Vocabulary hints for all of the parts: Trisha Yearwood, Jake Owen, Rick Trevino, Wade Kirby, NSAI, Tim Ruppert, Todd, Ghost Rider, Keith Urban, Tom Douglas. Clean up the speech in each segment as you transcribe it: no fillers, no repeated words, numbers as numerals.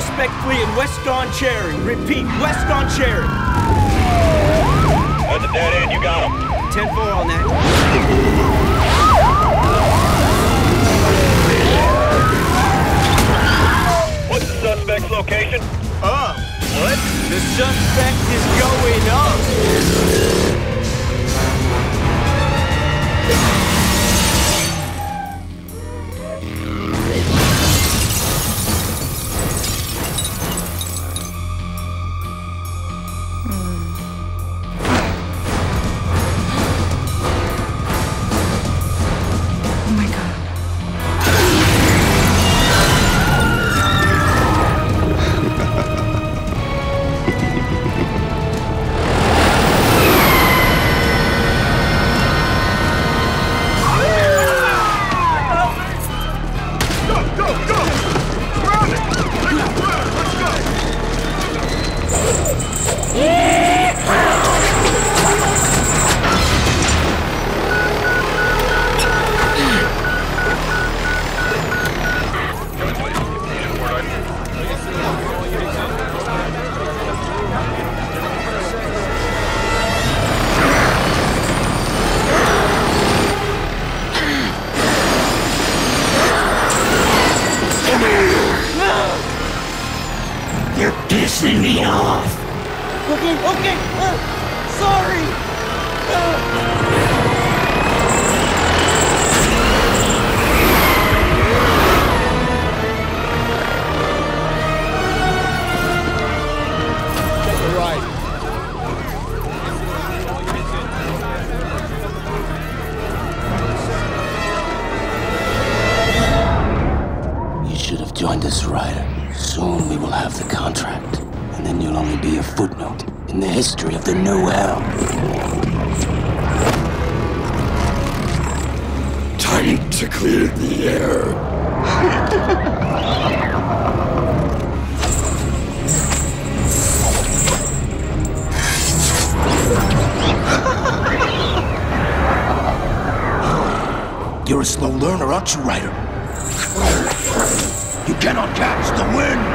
Suspect fleeing West on Cherry. Repeat, West on Cherry. At the dead end, you got him. 10-4 on that. What's the suspect's location? Up. What? The suspect is going up. Pissing me off. Okay, okay. Sorry. All right. You should have joined us, Rider. Soon we will have the contract, and then you'll only be a footnote in the history of the New Hell. Time to clear the air. You're a slow learner, aren't you, Ryder? You cannot catch the wind!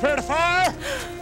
Prepare to fire!